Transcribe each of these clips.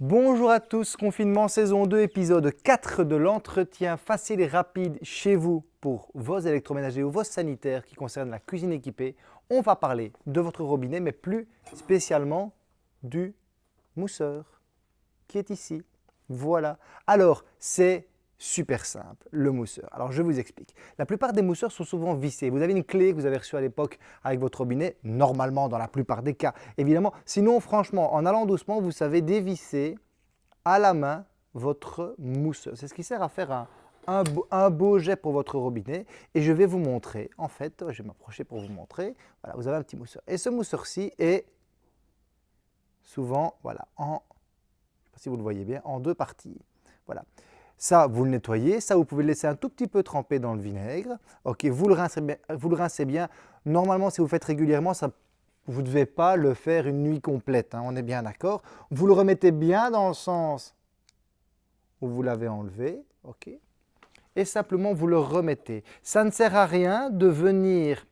Bonjour à tous, confinement saison 2, épisode 4 de l'entretien facile et rapide chez vous pour vos électroménagers ou vos sanitaires qui concerne la cuisine équipée. On va parler de votre robinet, mais plus spécialement du mousseur qui est ici. Voilà. Alors, c'est super simple, le mousseur. Alors, je vous explique. La plupart des mousseurs sont souvent vissés. Vous avez une clé que vous avez reçue à l'époque avec votre robinet, normalement, dans la plupart des cas, évidemment. Sinon, franchement, en allant doucement, vous savez dévisser à la main votre mousseur. C'est ce qui sert à faire un beau jet pour votre robinet. Et je vais vous montrer. En fait, je vais m'approcher pour vous montrer. Voilà, vous avez un petit mousseur. Et ce mousseur-ci est souvent, voilà, je ne sais pas si vous le voyez bien, en deux parties. Voilà. Ça, vous le nettoyez. Ça, vous pouvez le laisser un tout petit peu tremper dans le vinaigre. Ok, vous le rincez bien. Normalement, si vous faites régulièrement, ça, vous ne devez pas le faire une nuit complète. Hein, on est bien d'accord. Vous le remettez bien dans le sens où vous l'avez enlevé. Ok. Et simplement, vous le remettez. Ça ne sert à rien de venir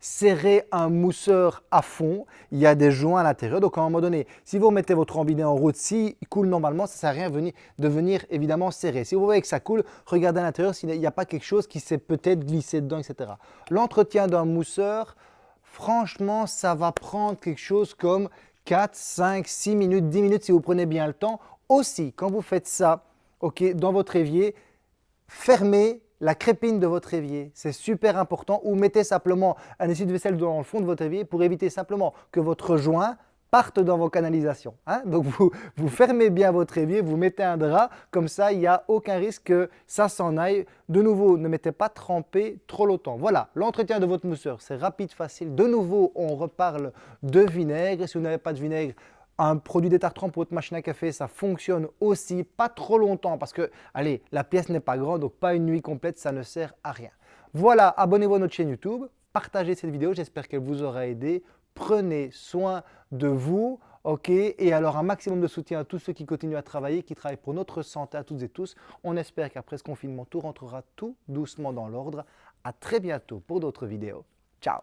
serrer un mousseur à fond, il y a des joints à l'intérieur, donc à un moment donné, si vous mettez votre robinet en route, s'il coule normalement, ça ne sert à rien de venir évidemment serrer. Si vous voyez que ça coule, regardez à l'intérieur s'il n'y a pas quelque chose qui s'est peut-être glissé dedans, etc. L'entretien d'un mousseur, franchement, ça va prendre quelque chose comme 4, 5, 6 minutes, 10 minutes si vous prenez bien le temps. Aussi, quand vous faites ça, ok, dans votre évier, fermez la crépine de votre évier, c'est super important, ou mettez simplement un essuie-vaisselle dans le fond de votre évier pour éviter simplement que votre joint parte dans vos canalisations. Hein? Donc vous fermez bien votre évier, vous mettez un drap, comme ça il n'y a aucun risque que ça s'en aille. De nouveau, ne mettez pas tremper trop longtemps. Voilà, l'entretien de votre mousseur, c'est rapide, facile. De nouveau, on reparle de vinaigre, si vous n'avez pas de vinaigre, un produit détartrant pour votre machine à café, ça fonctionne aussi, pas trop longtemps parce que, allez, la pièce n'est pas grande, donc pas une nuit complète, ça ne sert à rien. Voilà, abonnez-vous à notre chaîne YouTube, partagez cette vidéo, j'espère qu'elle vous aura aidé. Prenez soin de vous, ok, et alors un maximum de soutien à tous ceux qui continuent à travailler, qui travaillent pour notre santé, à toutes et tous. On espère qu'après ce confinement, tout rentrera tout doucement dans l'ordre. À très bientôt pour d'autres vidéos. Ciao!